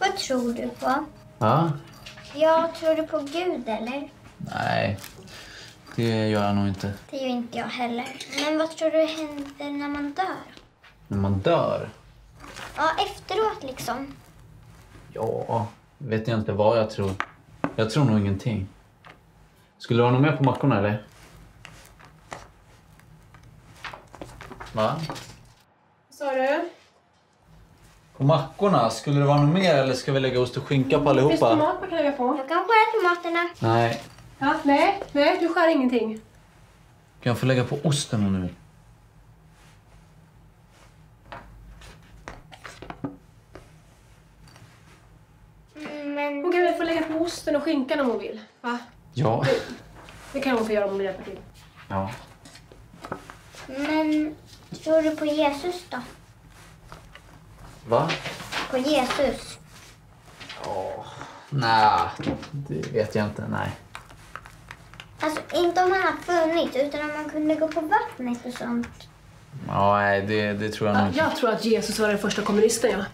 Vad tror du på? Ja? Jag tror du på Gud, eller? Nej, det gör jag nog inte. Det gör inte jag heller. Men vad tror du händer när man dör? När man dör? Ja, efteråt liksom. Ja, vet jag inte vad jag tror. Jag tror nog ingenting. Skulle du ha någon mer på mackorna, eller? Va? Vad sa du? På mackorna? Skulle det vara något mer eller ska vi lägga ost och skinka på allihopa? Finns det tomat man kan lägga på? Jag kan skära tomaterna. Nej. Ja, nej, du skär ingenting. Kan jag få lägga på osten om du vill? Men... Hon kan väl få lägga på osten och skinkan om hon vill, va? Ja. Det kan hon få göra om hon hjälper till. Ja. Men tror du på Jesus då? Va? På Jesus. Åh, nej, det vet jag inte, nej. Alltså, inte om han har funnits, utan om man kunde gå på vattnet och sånt. Ja, nej, det tror jag nog inte. Jag tror att Jesus var den första kommunisten, ja.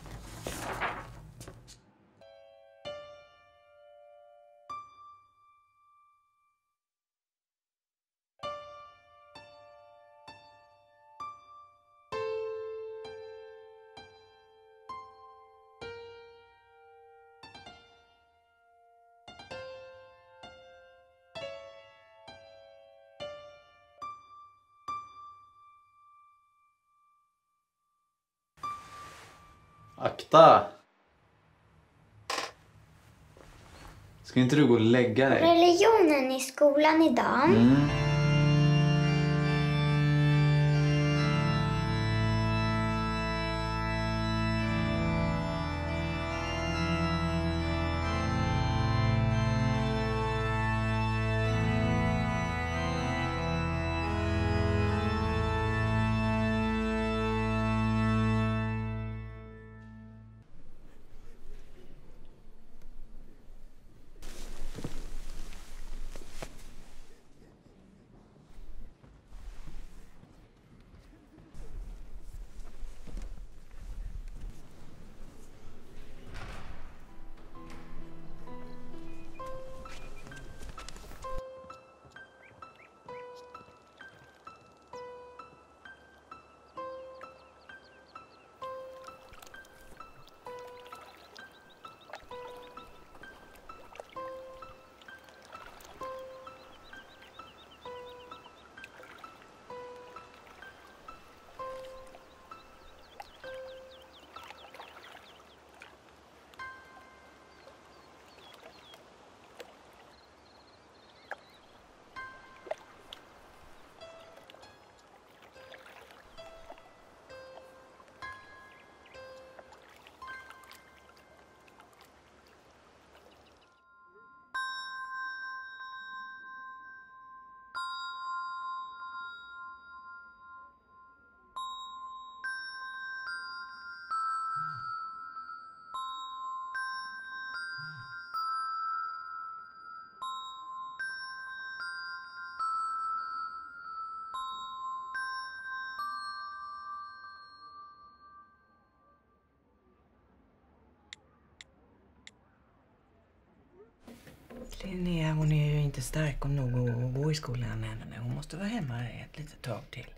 Akta! Ska inte du gå och lägga dig? Religionen i skolan idag. Mm. Linnea, hon är ju inte stark och nog att gå i skolan än. Hon måste vara hemma ett litet tag till.